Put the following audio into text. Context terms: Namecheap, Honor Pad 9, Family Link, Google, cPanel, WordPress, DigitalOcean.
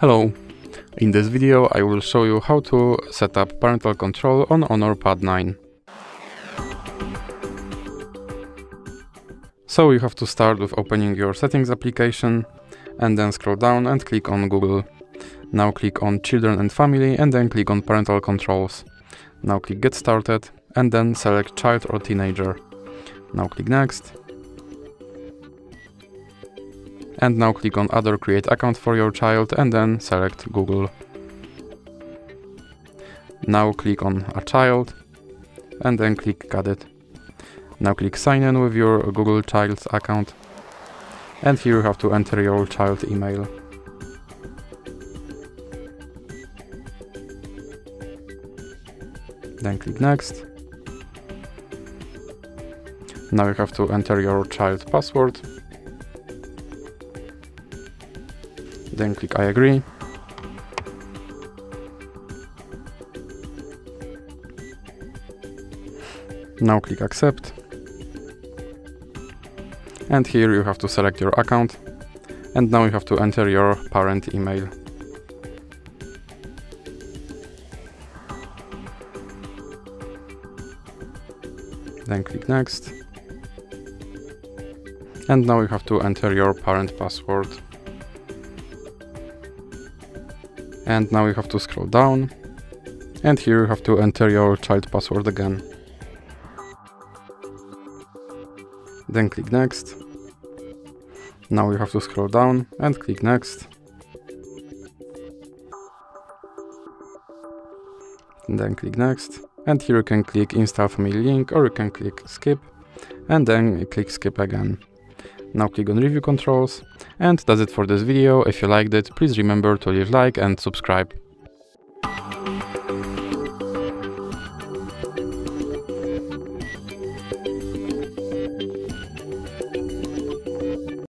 Hello, in this video I will show you how to set up parental control on Honor Pad 9. So you have to start with opening your settings application and then scroll down and click on Google. Now click on Children and Family and then click on Parental Controls. Now click Get Started and then select Child or Teenager. Now click Next. And now click on Other, create account for your child and then select Google. Now click on a child and then click Got it. Now click sign in with your Google Child's account. And here you have to enter your child email. Then click Next. Now you have to enter your child's password. Then click I agree. Now click accept. And here you have to select your account. And now you have to enter your parent email. Then click next. And now you have to enter your parent password. And now you have to scroll down, and here you have to enter your child password again. Then click next. Now you have to scroll down and click next. And then click next. And here you can click install Family Link, or you can click skip, and then click skip again. Now click on Review Controls, and that's it for this video. If you liked it, please remember to leave a like and subscribe.